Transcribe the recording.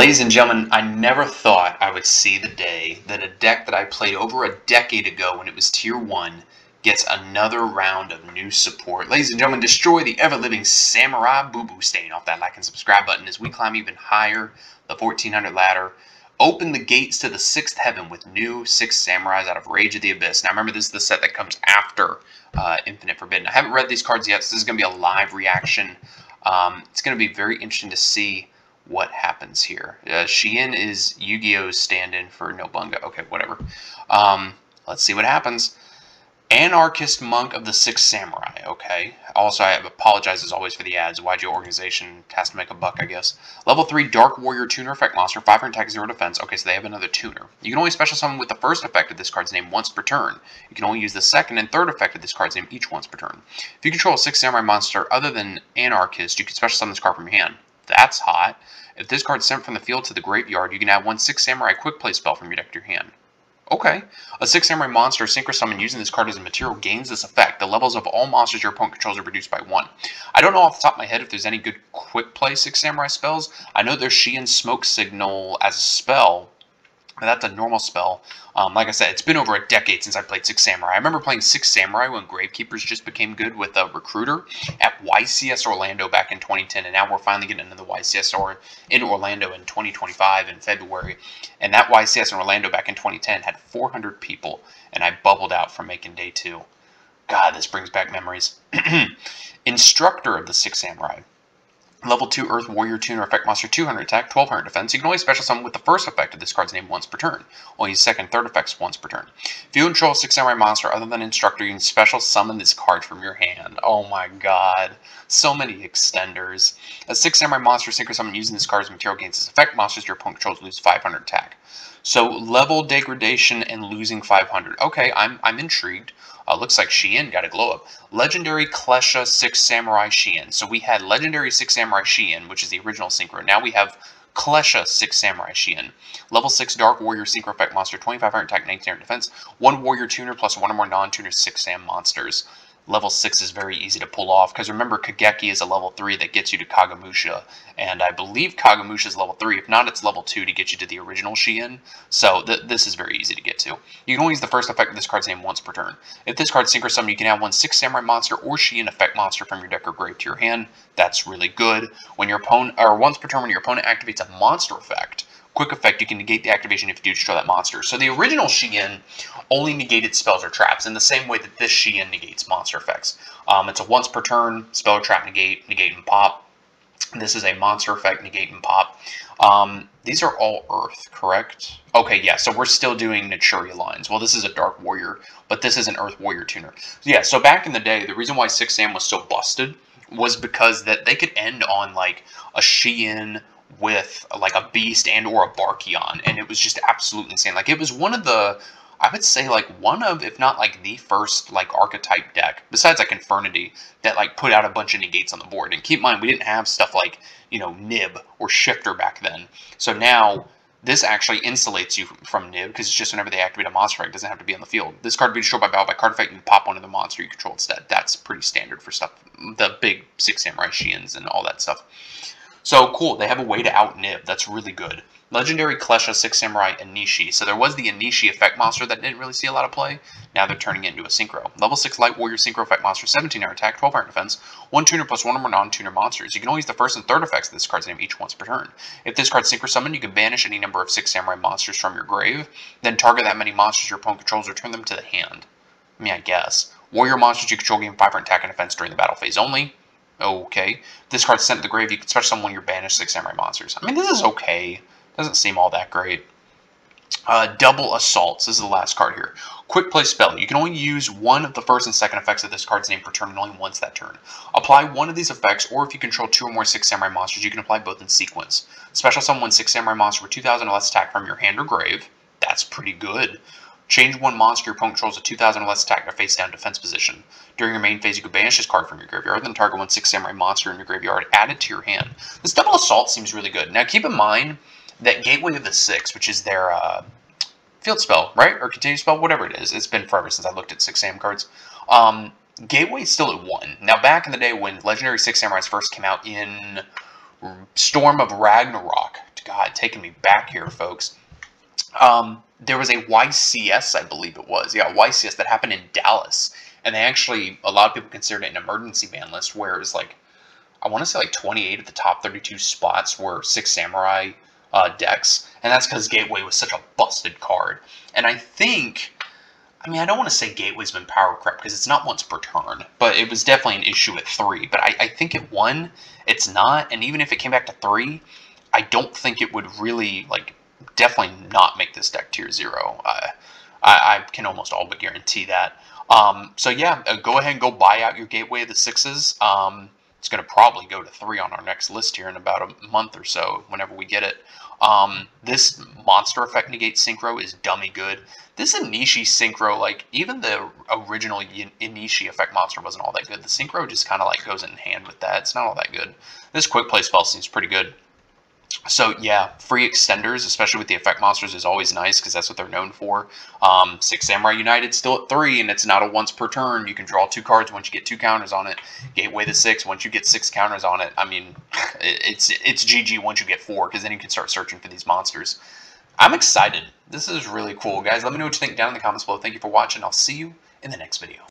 Ladies and gentlemen, I never thought I would see the day that a deck that I played over a decade ago when it was Tier 1 gets another round of new support. Ladies and gentlemen, destroy the ever-living Samurai Boo-Boo. Staying off that like and subscribe button as we climb even higher the 1400 ladder. Open the gates to the 6th heaven with new 6 Samurais out of Rage of the Abyss. Now remember, this is the set that comes after Infinite Forbidden. I haven't read these cards yet, so this is going to be a live reaction. It's going to be very interesting to see what happens here. Shi En is Yu-Gi-Oh's stand-in for Nobunga. Okay, whatever. Let's see what happens. Anarchist Monk of the Six Samurai. Okay. Also, I apologize as always for the ads. YGO Organization has to make a buck, I guess. Level 3 Dark Warrior Tuner Effect Monster. 5 attack, 0 defense. Okay, so they have another tuner. You can only special summon with the first effect of this card's name once per turn. You can only use the second and third effect of this card's name each once per turn. If you control a Six Samurai monster other than Anarchist, you can special summon this card from your hand. That's hot. If this card's sent from the field to the graveyard, you can add one 6 Samurai quick play spell from your deck to your hand. Okay. A 6 Samurai monster synchro summon using this card as a material gains this effect. The levels of all monsters your opponent controls are reduced by 1. I don't know off the top of my head if there's any good quick play 6 Samurai spells. I know there's Shi En Smoke Signal as a spell. That's a normal spell. Like I said, it's been over a decade since I played Six Samurai. I remember playing Six Samurai when Gravekeepers just became good with a recruiter at YCS Orlando back in 2010, and now we're finally getting into the YCS in Orlando in 2025 in February. And that YCS in Orlando back in 2010 had 400 people, and I bubbled out from making day 2. God, this brings back memories. Instructor of the Six Samurai. Level 2 Earth Warrior Tuner Effect Monster, 200 attack, 1200 defense. You can only special summon with the first effect of this card's name once per turn. Only use second and third effects once per turn. If you control a 6 Samurai monster other than Instructor, you can special summon this card from your hand. Oh my god. So many extenders. A 6 Samurai monster synchro summon using this card's material gains this effect. Monsters your opponent controls lose 500 attack. So level degradation and losing 500. Okay, I'm intrigued. Looks like Shi En got a glow up. Legendary Klesha Six Samurai Shi En. So we had Legendary Six Samurai Shi En, which is the original synchro. Now we have Klesha Six Samurai Shi En. Level 6 Dark Warrior synchro effect monster, 2500 attack, 1900 defense. 1 warrior tuner plus 1 or more non-tuner Six Sam monsters. Level 6 is very easy to pull off, because remember, Kageki is a level 3 that gets you to Kagamusha, and I believe Kagamusha is level 3. If not, it's level 2 to get you to the original Shi En, so this is very easy to get to. You can only use the first effect of this card's name once per turn. If this card synchro summon, you can add one 6 Samurai monster or Shi En effect monster from your deck or grave to your hand. That's really good. When your opponent, or once per turn when your opponent activates a monster effect, quick effect, you can negate the activation if you do destroy that monster. So the original Shi En only negated spells or traps in the same way that this Shi En negates monster effects. It's a once per turn spell or trap negate and pop. This is a monster effect, negate and pop. These are all Earth, correct? Okay, yeah, so we're still doing Nichiria lines. Well, this is a Dark Warrior, but this is an Earth Warrior tuner. Yeah, so back in the day, the reason why 6 Sam was so busted was because that they could end on, like, a Shi En with like a beast and or a Barkion, and it was just absolutely insane. Like, it was one of the, I would say, like one of, if not like the first, like archetype deck besides like Infernity that like put out a bunch of negates on the board. And keep in mind, we didn't have stuff like, you know, Nib or Shifter back then, so now this actually insulates you from Nib, because it's just whenever they activate a monster effect, it doesn't have to be on the field. This card be destroyed by battle by card effect, and pop one of the monster you control instead. That's pretty standard for stuff, the big 6 Samurai Shi Ens and all that stuff. So, cool, they have a way to out-nib. That's really good. Legendary Klesha Six Samurai Enishi. So there was the Enishi effect monster that didn't really see a lot of play. Now they're turning it into a synchro. Level 6 Light Warrior synchro effect monster, 1700 attack, 1200 defense. 1 tuner plus 1 or more non-tuner monsters. You can only use the first and third effects of this card's name each once per turn. If this card's synchro summoned, you can banish any number of 6 Samurai monsters from your grave. Then target that many monsters your opponent controls, return them to the hand. I mean, I guess. Warrior monsters you control gain 500 attack and defense during the battle phase only. Okay. This card's sent to the grave. You can special summon your banished 6 Samurai monsters. I mean, this is okay. Doesn't seem all that great. Double Assault. This is the last card here. Quick play spell. You can only use one of the first and second effects of this card's name per turn, and only once that turn. Apply one of these effects, or if you control 2 or more 6 Samurai monsters, you can apply both in sequence. Special summon one 6 Samurai monster with 2000 or less attack from your hand or grave. That's pretty good. Change one monster your opponent controls to 2000 or less attack to face down defense position. During your main phase, you can banish this card from your graveyard, then target one 6 Samurai monster in your graveyard, add it to your hand. This Double Assault seems really good. Now keep in mind that Gateway of the Six, which is their field spell, right? Or continue spell, whatever it is. It's been forever since I looked at 6 Sam cards. Gateway is still at 1. Now back in the day when Legendary Six Samurais first came out in Storm of Ragnarok, God, taking me back here, folks. There was a YCS, I believe it was. Yeah, YCS that happened in Dallas. And they actually, a lot of people considered it an emergency ban list, where it was like, I want to say like 28 of the top 32 spots were Six Samurai decks. And that's because Gateway was such a busted card. And I think, I mean, I don't want to say Gateway's been power crept because it's not once per turn, but it was definitely an issue at 3. But I think at 1, it's not. And even if it came back to 3, I don't think it would really, like, definitely not make this deck tier 0. I can almost all but guarantee that. So yeah, go ahead and go buy out your Gateway of the Sixes. It's going to probably go to 3 on our next list here in about a month or so, whenever we get it. This Monster Effect Negate Synchro is dummy good. This Enishi Synchro, like, even the original Enishi Effect Monster wasn't all that good. The Synchro just kind of, like, goes in hand with that. It's not all that good. This Quick Play Spell seems pretty good. So, yeah, free extenders, especially with the effect monsters, is always nice, because that's what they're known for. Six Samurai United still at 3, and it's not a once per turn. You can draw 2 cards once you get 2 counters on it. Gateway the 6, once you get 6 counters on it, I mean, it's GG once you get 4, because then you can start searching for these monsters. I'm excited. This is really cool, guys. Let me know what you think down in the comments below. Thank you for watching. I'll see you in the next video.